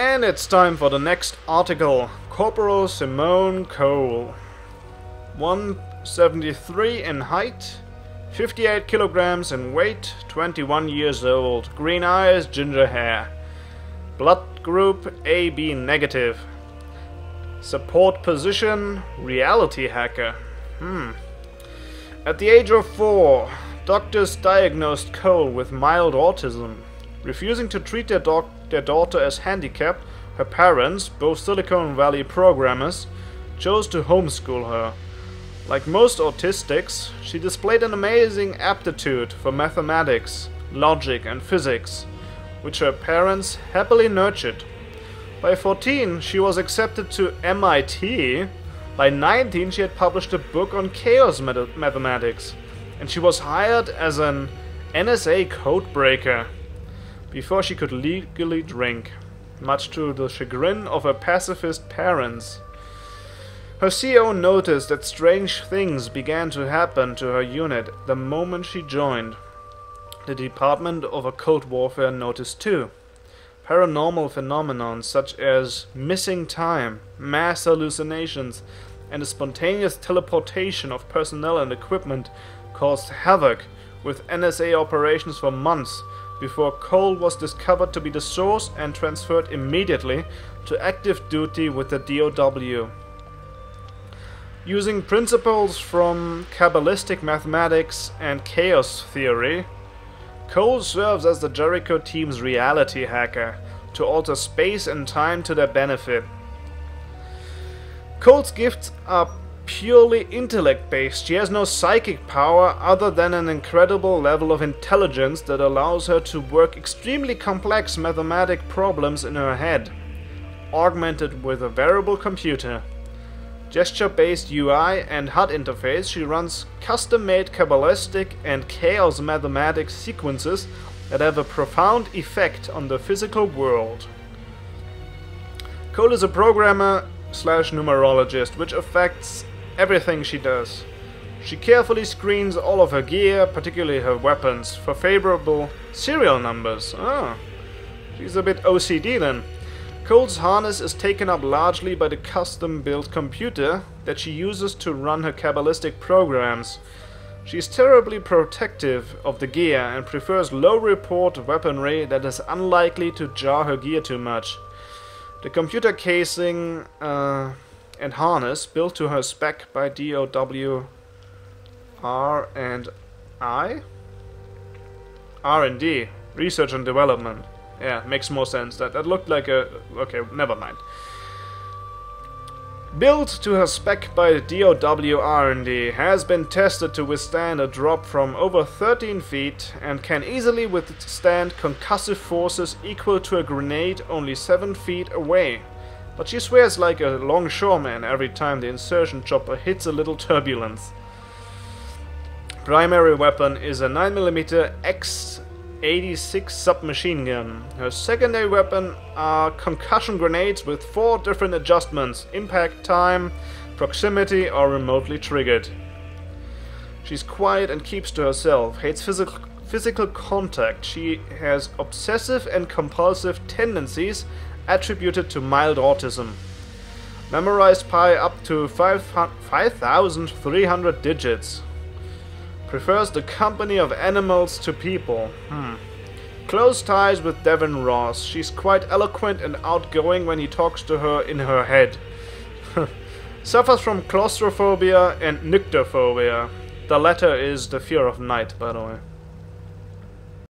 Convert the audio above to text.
And it's time for the next article. Corporal Simone Cole. 173 in height, 58 kilograms in weight, 21 years old, green eyes, ginger hair. Blood group AB negative. Support position, reality hacker. At the age of 4, doctors diagnosed Cole with mild autism. Refusing to treat their daughter as handicapped, her parents, both Silicon Valley programmers, chose to homeschool her. Like most autistics, she displayed an amazing aptitude for mathematics, logic and physics, which her parents happily nurtured. By 14, she was accepted to MIT. By 19, she had published a book on chaos mathematics, and she was hired as an NSA codebreaker before she could legally drink, much to the chagrin of her pacifist parents. Her CEO noticed that strange things began to happen to her unit the moment she joined. The Department of Occult Warfare noticed too. Paranormal phenomena such as missing time, mass hallucinations, and the spontaneous teleportation of personnel and equipment caused havoc with NSA operations for months before Cole was discovered to be the source and transferred immediately to active duty with the DOW. Using principles from Kabbalistic Mathematics and Chaos Theory, Cole serves as the Jericho team's reality hacker to alter space and time to their benefit. Cole's gifts are purely intellect-based. She has no psychic power other than an incredible level of intelligence that allows her to work extremely complex mathematic problems in her head, augmented with a variable computer. Gesture-based UI and HUD interface, she runs custom-made Kabbalistic and Chaos Mathematics sequences that have a profound effect on the physical world. Cole is a programmer/numerologist, which affects everything she does. She carefully screens all of her gear, particularly her weapons, for favorable serial numbers. Ah, she's a bit OCD then. Cole's harness is taken up largely by the custom-built computer that she uses to run her Kabbalistic programs. She is terribly protective of the gear and prefers low-report weaponry that is unlikely to jar her gear too much. The computer casing and harness, built to her spec by DOW R&D, Research and Development. Yeah, makes more sense. That looked like a... okay, never mind. Built to her spec by DOW R&D, has been tested to withstand a drop from over 13 feet and can easily withstand concussive forces equal to a grenade only 7 feet away. But she swears like a longshoreman every time the insertion chopper hits a little turbulence. Primary weapon is a 9mm X86 submachine gun. Her secondary weapon are concussion grenades with 4 different adjustments: impact, time, proximity, or remotely triggered. She's quiet and keeps to herself, hates physical contact. She has obsessive and compulsive tendencies attributed to mild autism. Memorized pi up to 5,300 digits. Prefers the company of animals to people. Close ties with Devin Ross. She's quite eloquent and outgoing when he talks to her in her head. Suffers from claustrophobia and nyctophobia. The latter is the fear of night, by the way.